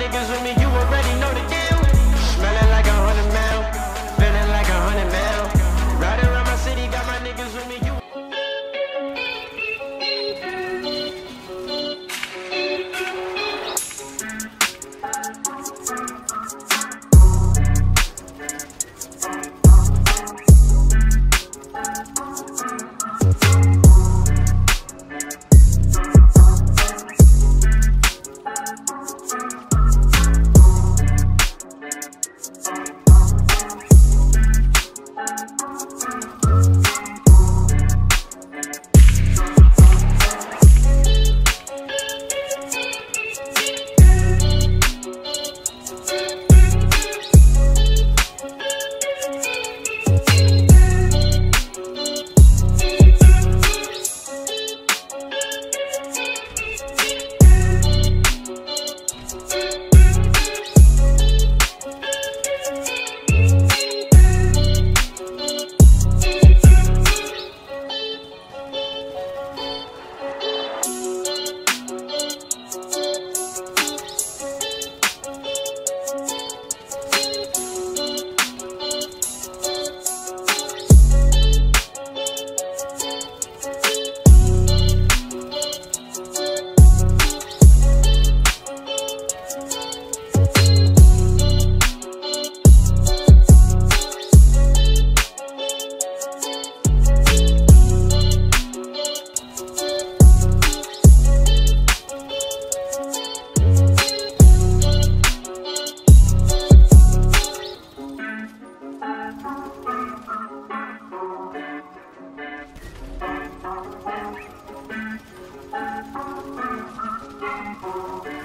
niggas with me, you already know the deal. Smelling like 100 mil, feeling like 100 mil. Riding around my city, got my niggas with me, you.